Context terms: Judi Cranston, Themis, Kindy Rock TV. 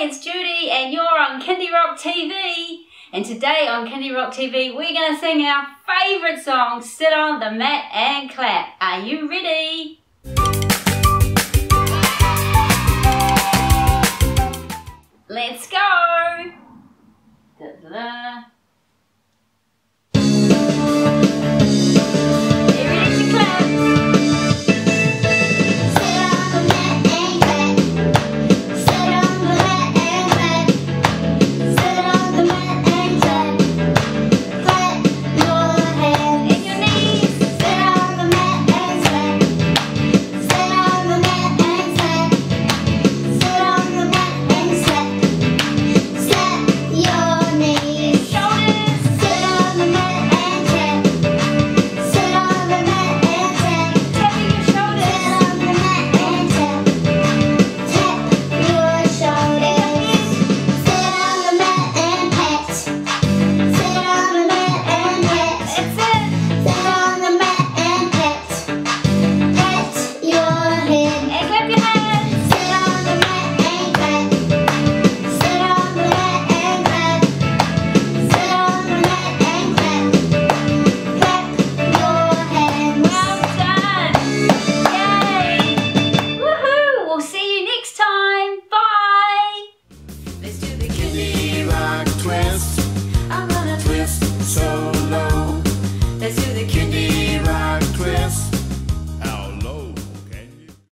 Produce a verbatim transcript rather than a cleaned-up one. Hi, it's Judy and you're on Kindy Rock T V, and today on Kindy Rock T V we're going to sing our favourite song, Sit on the Mat and Clap. Are you ready? Let's go! Da-da-da.